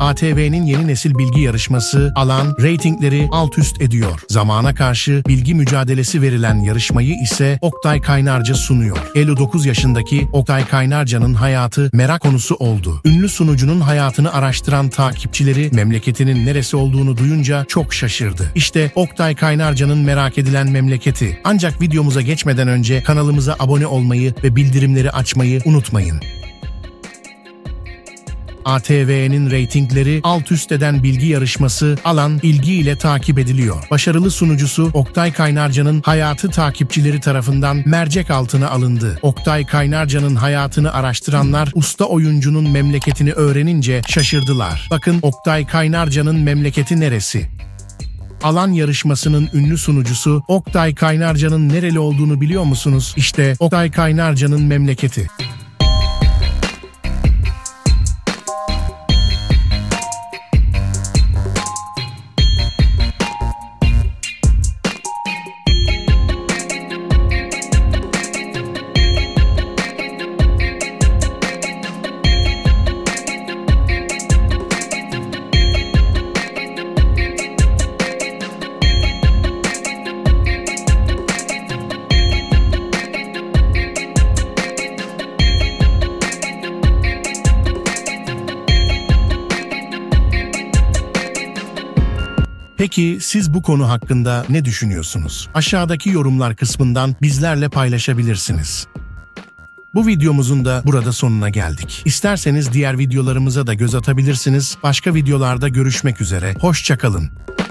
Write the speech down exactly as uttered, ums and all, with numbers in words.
A T V'nin yeni nesil bilgi yarışması alan reytingleri alt üst ediyor. Zamana karşı bilgi mücadelesi verilen yarışmayı ise Oktay Kaynarca sunuyor. elli dokuz yaşındaki Oktay Kaynarca'nın hayatı merak konusu oldu. Ünlü sunucunun hayatını araştıran takipçileri memleketinin neresi olduğunu duyunca çok şaşırdı. İşte Oktay Kaynarca'nın merak edilen memleketi. Ancak videomuza geçmeden önce kanalımıza abone olmayı ve bildirimleri açmayı unutmayın. A T V'nin reytingleri alt üst eden bilgi yarışması alan ilgiyle takip ediliyor. Başarılı sunucusu Oktay Kaynarca'nın hayatı takipçileri tarafından mercek altına alındı. Oktay Kaynarca'nın hayatını araştıranlar usta oyuncunun memleketini öğrenince şaşırdılar. Bakın, Oktay Kaynarca'nın memleketi neresi? Alan yarışmasının ünlü sunucusu Oktay Kaynarca'nın nereli olduğunu biliyor musunuz? İşte Oktay Kaynarca'nın memleketi. Peki siz bu konu hakkında ne düşünüyorsunuz? Aşağıdaki yorumlar kısmından bizlerle paylaşabilirsiniz. Bu videomuzun da burada sonuna geldik. İsterseniz diğer videolarımıza da göz atabilirsiniz. Başka videolarda görüşmek üzere. Hoşça kalın.